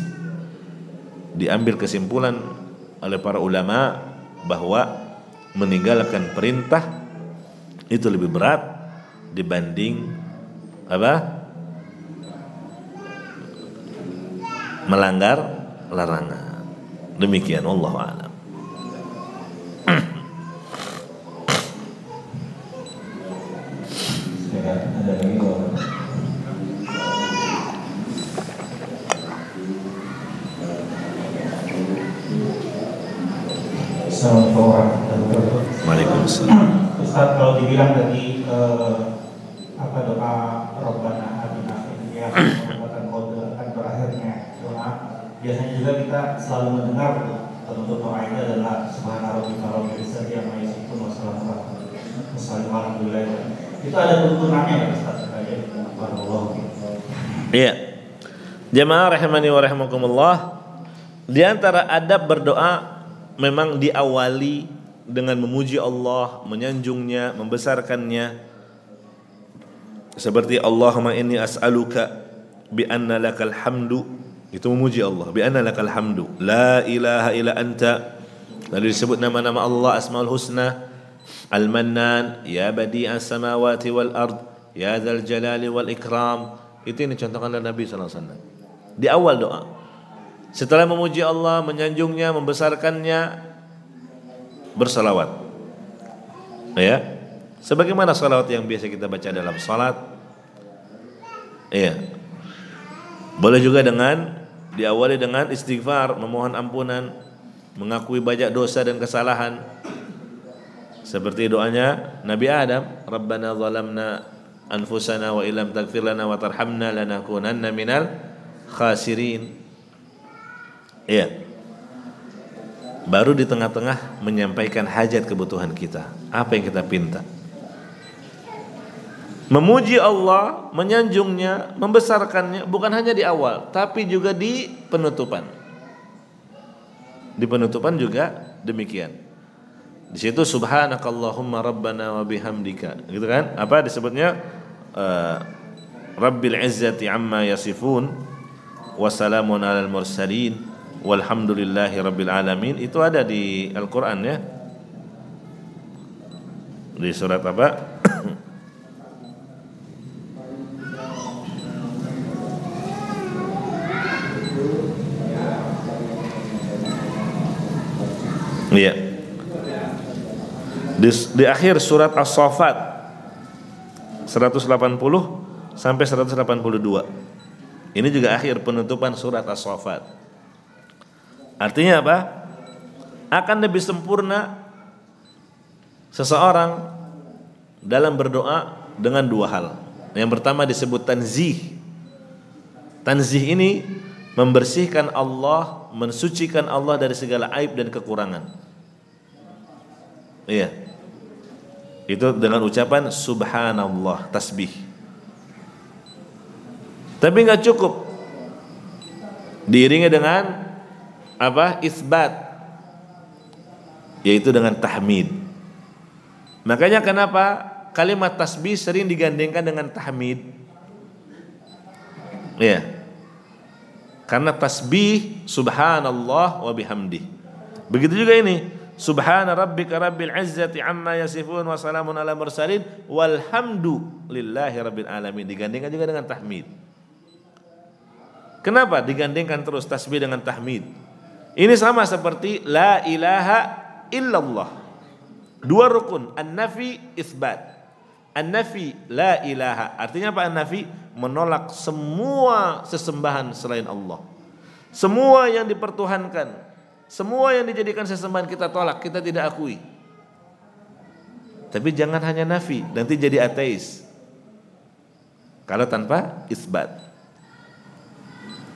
diambil kesimpulan oleh para ulama bahwa meninggalkan perintah itu lebih berat dibanding apa? Melanggar larangan. Demikian, wallahu a'lam. Waalaikumsalam. Ustaz, kalau dibilang tadi apa doa Rabbana Atina fid dunya hasanatan wa qina adzabannar, berakhirnya doa, biasanya juga kita selalu mendengar bentuk doa itu adalah subhana rabbika rabbil izzati amma yasifun wa salamun ala mursalin. Itu ada tuntunannya ya Ustaz? Iya. Jamaah rahimani wa rahimakumullah, di antara adab berdoa memang diawali dengan memuji Allah, menyanjungnya, membesarkannya. Seperti Allahumma inni as'aluka bi anna lakal hamdu. Itu memuji Allah, bi anna lakal hamdu, la ilaha illa anta. Lalu disebut nama-nama Allah, Asmaul Husna, Al-Mannan, Ya Badi'as Samawati wal Ard, Ya Dzal Jalali wal Ikram. Itu yang dicontohkan oleh Nabi sallallahu alaihi wasallam di awal doa. Setelah memuji Allah, menyanjungnya, membesarkannya, bersalawat. Ya, sebagaimana salawat yang biasa kita baca dalam salat. Iya. Boleh juga dengan diawali dengan istighfar, memohon ampunan, mengakui banyak dosa dan kesalahan. Seperti doanya Nabi Adam, Rabbana zalamna anfusana wa illam taghfir lana wa tarhamna lanakunanna minal khasirin. Iya. Baru di tengah-tengah menyampaikan hajat kebutuhan kita, apa yang kita pinta. Memuji Allah, menyanjungnya, membesarkannya, bukan hanya di awal, tapi juga di penutupan. Di penutupan juga demikian. Di situ subhanakallahumma rabbana wa bihamdika, gitu kan? Apa disebutnya? Rabbil izzati amma yasifun, wassalamun alal mursalin, walhamdulillahi rabbil alamin. Itu ada di Al-Quran ya, di surat apa? Iya. Di akhir surat As-Saffat 180 sampai 182. Ini juga akhir penutupan surat As-Saffat. Artinya apa? Akan lebih sempurna seseorang dalam berdoa dengan dua hal. Yang pertama disebut tanzih. Tanzih ini membersihkan Allah, mensucikan Allah dari segala aib dan kekurangan. Iya. Itu dengan ucapan subhanallah, tasbih. Tapi nggak cukup. Diiringi dengan apa? Isbat, yaitu dengan tahmid. Makanya kenapa kalimat tasbih sering digandengkan dengan tahmid? Ya. Karena tasbih subhanallah wa bihamdi. Begitu juga ini. Subhana rabbika rabbil izzati amma yasifun wa salamun ala mursalin walhamdu lillahi rabbil alamin. Digandengkan juga dengan tahmid. Kenapa digandengkan terus tasbih dengan tahmid? Ini sama seperti la ilaha illallah. Dua rukun, an-nafi isbat. An-nafi la ilaha. Artinya apa an-nafi? Menolak semua sesembahan selain Allah. Semua yang dipertuhankan, semua yang dijadikan sesembahan kita tolak, kita tidak akui. Tapi jangan hanya nafi, nanti jadi ateis. Kalau tanpa isbat,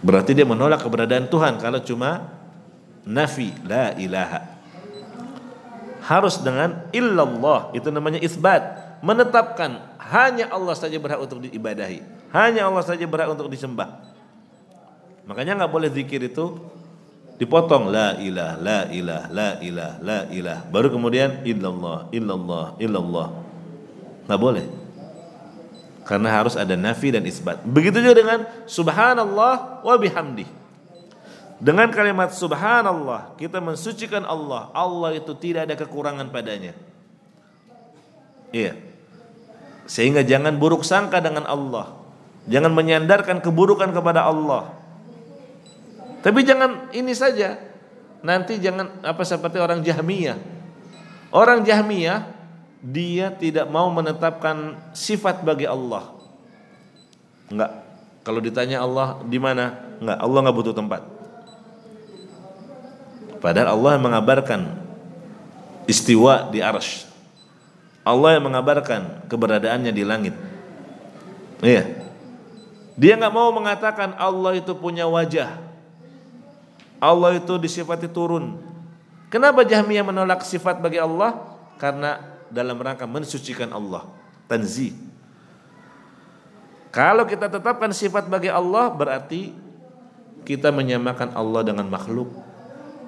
berarti dia menolak keberadaan Tuhan. Kalau cuma nafi, la ilaha, harus dengan illallah. Itu namanya isbat, menetapkan hanya Allah saja berhak untuk diibadahi, hanya Allah saja berhak untuk disembah. Makanya nggak boleh zikir itu dipotong la ilah, la ilah, la ilah, la ilah, baru kemudian illallah, illallah, illallah. Nggak boleh, karena harus ada nafi dan isbat. Begitu juga dengan subhanallah wa bihamdi. Dengan kalimat subhanallah kita mensucikan Allah. Allah itu tidak ada kekurangan padanya. Iya. Sehingga jangan buruk sangka dengan Allah, jangan menyandarkan keburukan kepada Allah. Tapi jangan ini saja, nanti jangan apa seperti orang Jahmiyah. Orang Jahmiyah dia tidak mau menetapkan sifat bagi Allah. Enggak. Kalau ditanya Allah di mana? Enggak, Allah enggak butuh tempat. Padahal Allah yang mengabarkan istiwa di arsy. Allah yang mengabarkan keberadaannya di langit. Iya. Dia enggak mau mengatakan Allah itu punya wajah, Allah itu disifati turun. Kenapa Jahmiyah menolak sifat bagi Allah? Karena dalam rangka mensucikan Allah, tanzih. Kalau kita tetapkan sifat bagi Allah, berarti kita menyamakan Allah dengan makhluk.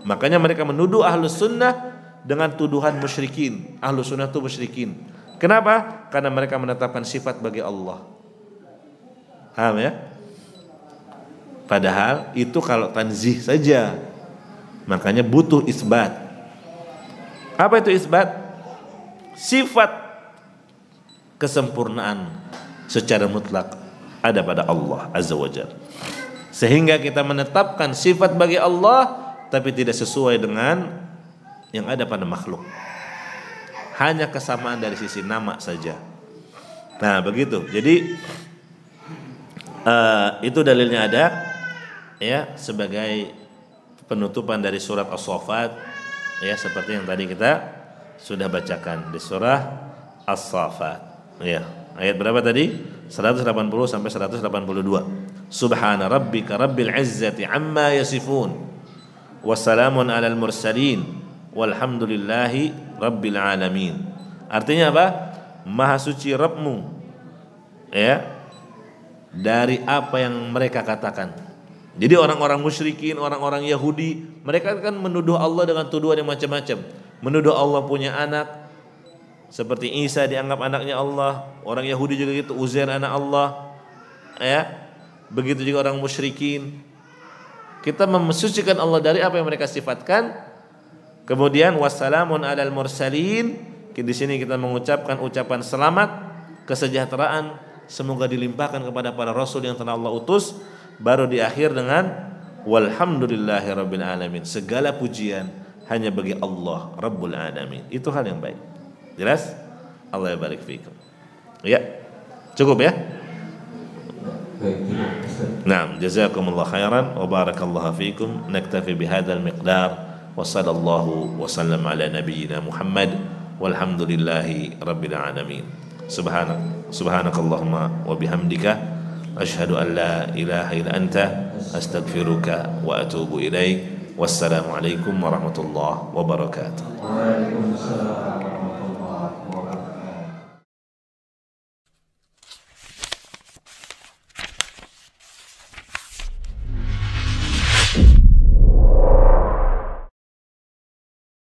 Makanya mereka menuduh ahlus sunnah dengan tuduhan musyrikin. Ahlus sunnah itu musyrikin. Kenapa? Karena mereka menetapkan sifat bagi Allah. Paham ya? Padahal itu kalau tanzih saja. Makanya butuh isbat. Apa itu isbat? Sifat kesempurnaan secara mutlak ada pada Allah Azza wa Jalla. Sehingga kita menetapkan sifat bagi Allah tapi tidak sesuai dengan yang ada pada makhluk. Hanya kesamaan dari sisi nama saja. Nah begitu. Jadi itu dalilnya ada. Ya, sebagai penutupan dari surat As-Saffat, ya, seperti yang tadi kita sudah bacakan di surah As-Saffat, ya, ayat berapa tadi? 180 sampai 182. Subhana rabbika rabbil izzati amma yasifun wassalamun alal mursalin walhamdulillahi rabbil alamin. Artinya apa? Maha suci Rabbmu, ya, dari apa yang mereka katakan. Jadi orang-orang musyrikin, orang-orang Yahudi, mereka kan menuduh Allah dengan tuduhan yang macam-macam. Menuduh Allah punya anak, seperti Isa dianggap anaknya Allah. Orang Yahudi juga gitu, Uzair anak Allah, ya. Begitu juga orang musyrikin. Kita mensucikan Allah dari apa yang mereka sifatkan. Kemudian wassalamun alal mursalin. Di sini kita mengucapkan ucapan selamat, kesejahteraan semoga dilimpahkan kepada para rasul yang telah Allah utus. Baru di akhir dengan walhamdulillahirabbil alamin. Segala pujian hanya bagi Allah Rabbul alamin. Itu hal yang baik. Jelas? Allah barik fikum. Ya. Cukup ya? Naam, jazakumullah khairan wa barakallahu fikum. Naktafi bihadzal miqdar wa sallallahu wa sallam ala nabiyyina Muhammad walhamdulillahi rabbil alamin. Subhanakallahumma wa bihamdika asyhadu an la ilaha illa anta astaghfiruka wa atubu ilaik. Wassalamu alaikum warahmatullahi wabarakatuh.